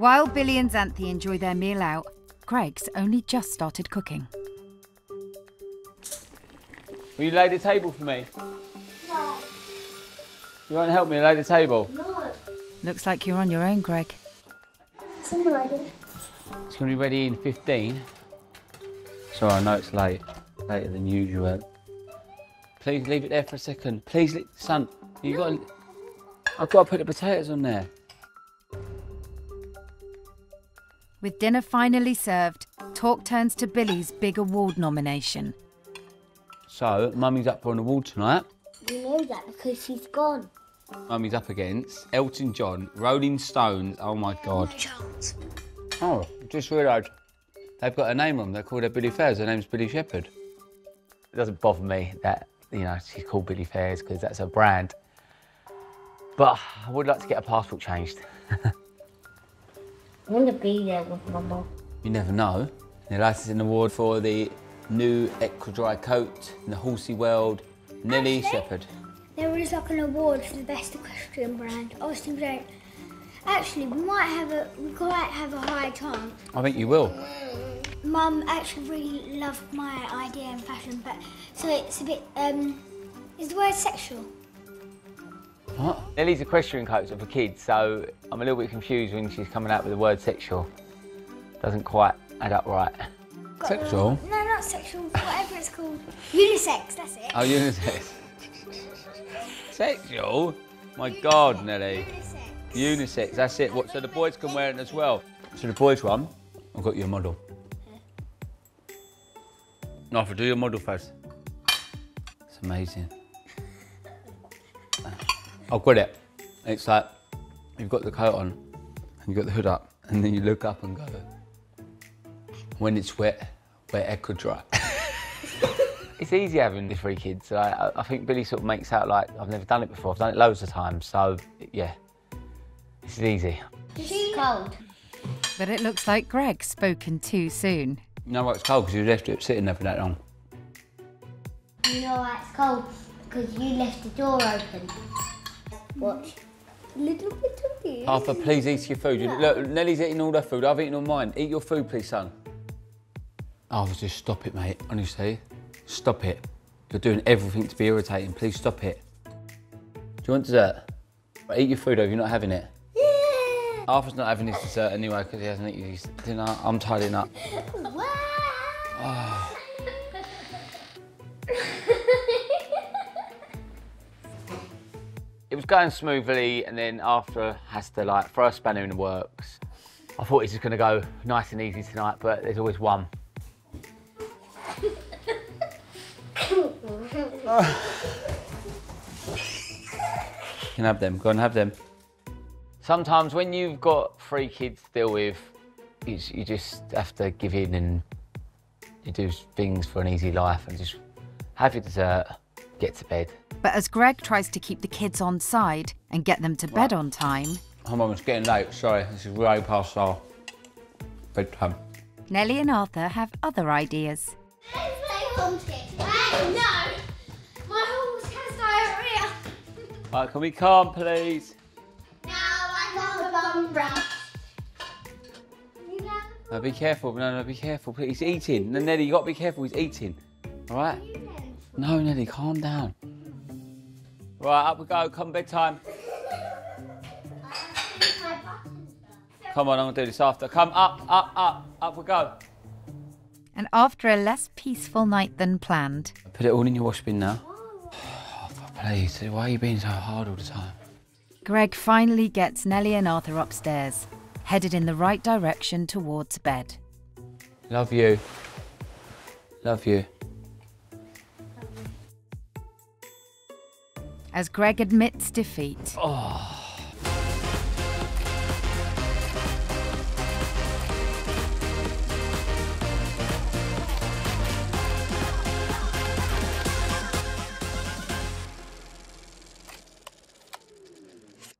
While Billie and Xanthi enjoy their meal out, Greg's only just started cooking. Will you lay the table for me? No. You won't help me lay the table? No. Looks like you're on your own, Greg. It's all right. It's going to be ready in 15. Sorry, I know it's late. Later than usual. Please leave it there for a second. Please, son, you got to... I've got to put the potatoes on there. With dinner finally served, talk turns to Billie's big award nomination. So, Mummy's up for an award tonight. We know that because she's gone. Mummy's up against Elton John, Rolling Stones. Oh my God. Oh, just realised they've got her name wrong. They called her Billie Faiers. Her name's Billie Shepherd. It doesn't bother me that, you know, she's called Billie Faiers because that's her brand. But I would like to get her passport changed. I want to be there with my mum. You never know. The latest an award for the new Equidry coat in the horsey world, Nelly Shepherd. There is like an award for the best equestrian brand. I was thinking, like, actually, we might have a higher chance. I think you will. Mum actually really loved my idea and fashion, but so it's a bit. Is the word sexual? What? Nelly's equestrian coats are for kids, so I'm a little bit confused when she's coming out with the word sexual. Doesn't quite add up right. Sexual? No, not sexual, whatever it's called. Unisex, that's it. Oh, unisex. Sexual? My unisex. God, Nelly. Unisex. Unisex, that's it. What, so the boys can wear it as well. So the boys one, I've got you a model. Arthur, do your model first. It's amazing. I've got it. It's like, you've got the coat on, and you've got the hood up, and then you look up and go, when it's wet, wear Equidry. It's easy having the three kids. I think Billie sort of makes out like, I've never done it before. I've done it loads of times, so yeah, this is easy. It's cold. But it looks like Greg's spoken too soon. You know why it's cold? Because you left it sitting there for that long. You know why it's cold? Because you left the door open. Watch. Little bit of you. Arthur, please eat your food. Yeah. Look, Nelly's eating all her food. I've eaten all mine. Eat your food, please, son. Arthur, just stop it, mate. Honestly, stop it. You're doing everything to be irritating. Please stop it. Do you want dessert? Right, eat your food, though. You're not having it. Yeah. Arthur's not having his dessert anyway because he hasn't eaten his dinner. I'm tidying up. Wow. Oh. It was going smoothly, and then Arthur has to like throw a spanner in the works. I thought he's just going to go nice and easy tonight, but there's always one. You can have them. Go and have them. Sometimes when you've got three kids to deal with, you just have to give in and you do things for an easy life and just have your dessert, get to bed. But as Greg tries to keep the kids on side and get them to bed on time... Oh, Mum, it's getting late. Sorry, this is way past our bedtime. Nelly and Arthur have other ideas. Let's play horse kick. No! My horse has diarrhea. Right, can we calm, please? Now I got the bum brush. No, be careful. No, be careful. He's eating. No, Nelly, you got to be careful. He's eating. All right? No, Nelly, calm down. Right, up we go, come bedtime. Come on, I'm gonna do this after. Come up we go. And after a less peaceful night than planned. Put it all in your wash bin now. Oh, please, why are you being so hard all the time? Greg finally gets Nelly and Arthur upstairs, headed in the right direction towards bed. Love you. Love you. As Greg admits defeat. Oh.